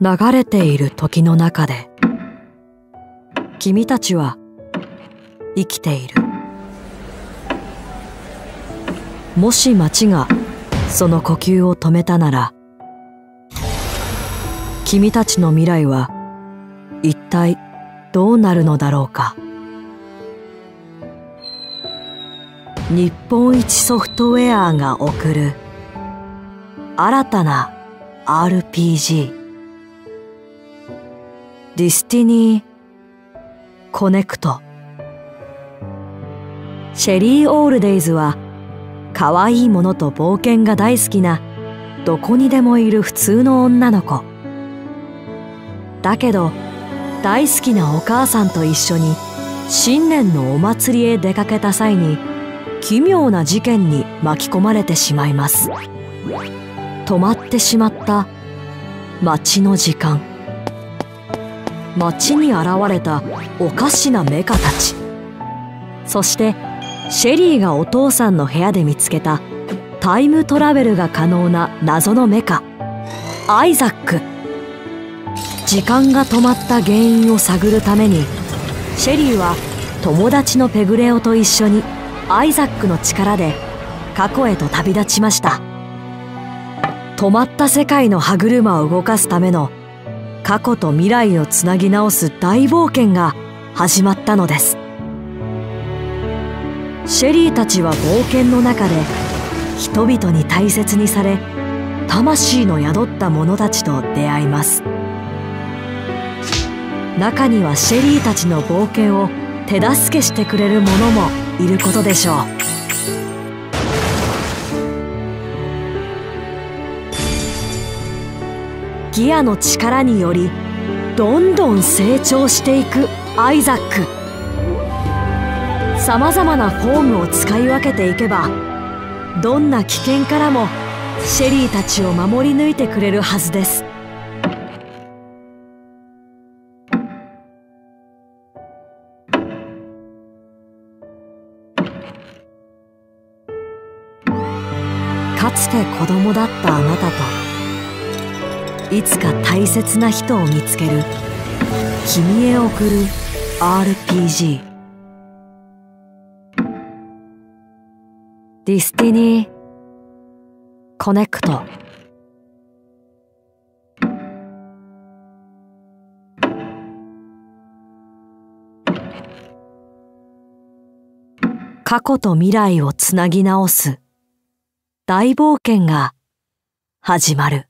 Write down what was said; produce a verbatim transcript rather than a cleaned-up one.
流れている時の中で君たちは生きている。もし街がその呼吸を止めたなら、君たちの未来は一体どうなるのだろうか。日本一ソフトウェアが送る新たな アールピージー ディスティニーコネクト。シェリー・オールデイズは可愛いものと冒険が大好きなどこにでもいる普通の女の子だけど、大好きなお母さんと一緒に新年のお祭りへ出かけた際に奇妙な事件に巻き込まれてしまいます。止まってしまった街の時間。街に現れたおかしなメカたち、そしてシェリーがお父さんの部屋で見つけたタイムトラベルが可能な謎のメカアイザック。時間が止まった原因を探るためにシェリーは友達のペグレオと一緒にアイザックの力で過去へと旅立ちました。止まった世界の歯車を動かすための過去と未来をつなぎ直す大冒険が始まったのです。シェリーたちは冒険の中で人々に大切にされ、魂の宿った者たちと出会います。中にはシェリーたちの冒険を手助けしてくれる者もいることでしょう。ギアの力によりどんどん成長していくアイザック。さまざまなフォームを使い分けていけば、どんな危険からもシェリーたちを守り抜いてくれるはずです。かつて子供だったあなたと、いつか大切な人を見つける君へ送る アールピージー ディスティニーコネクト。過去と未来をつなぎ直す大冒険が始まる。